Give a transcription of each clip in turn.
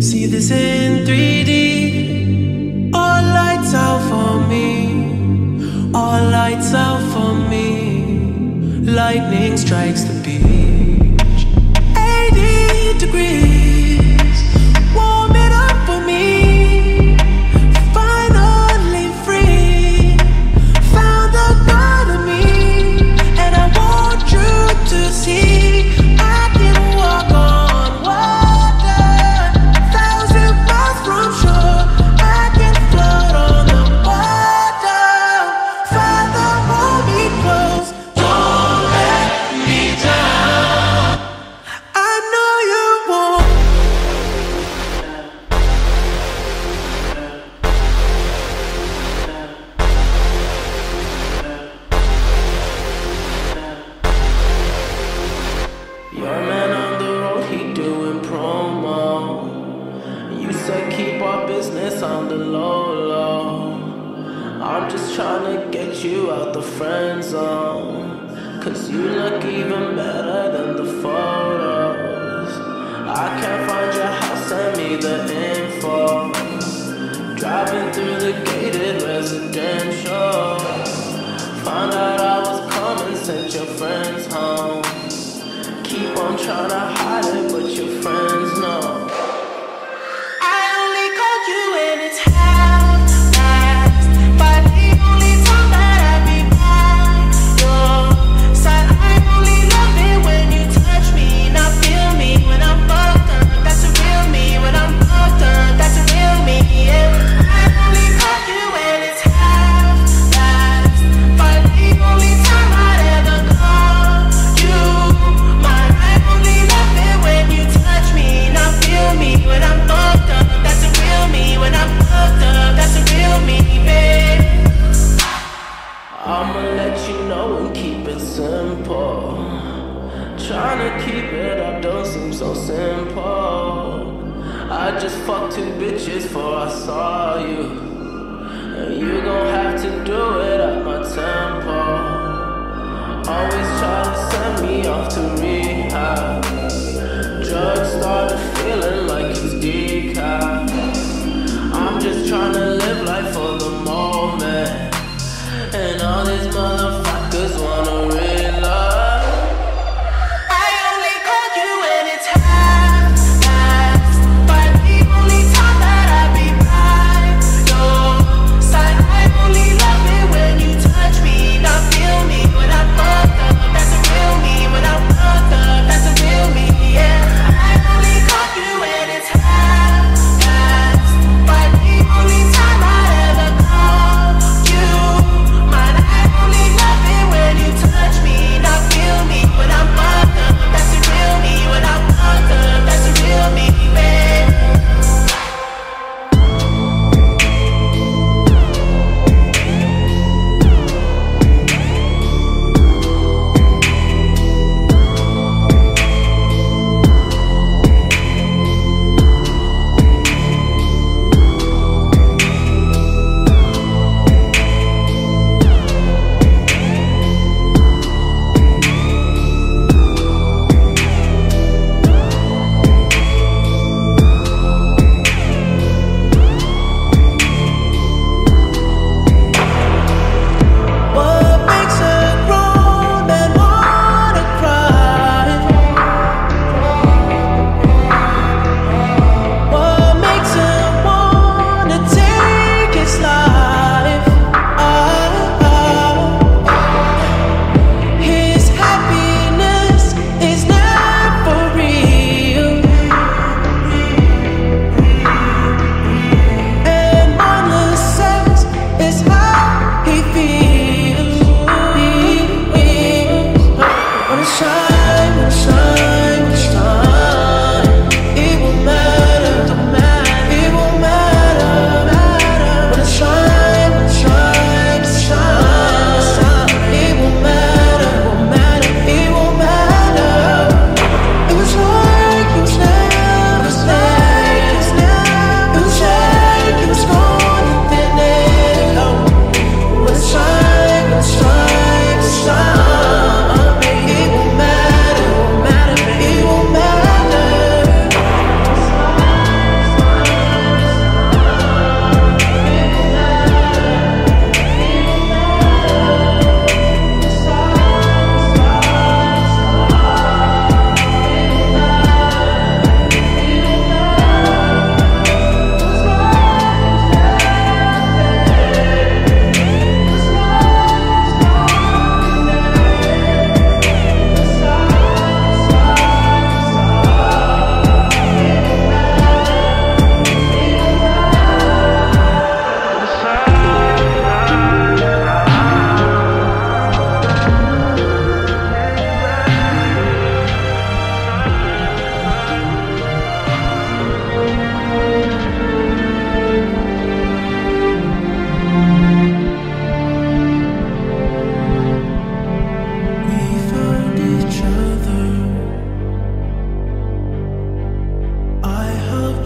See this in 3D. All lights out for me. All lights out for me. Lightning strikes the beach. 80 degrees. On the low, low. I'm just trying to get you out the friend zone, cause you look even better than the photos. I can't find your house, send me the info. Driving through the gated residential, found out I was coming, sent your friends home. Keep on trying to hide it, but your friends know. Simple, trying to keep it up don't seem so simple. I just fucked 2 bitches before I saw you, and you gon' have to do it at my tempo. Always try to send me off to rehab. Drugs started feeling like it's decaf. I'm just trying to live life for the moment, and all these motherfuckers wanna rip. That's a real me, yeah.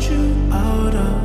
you out of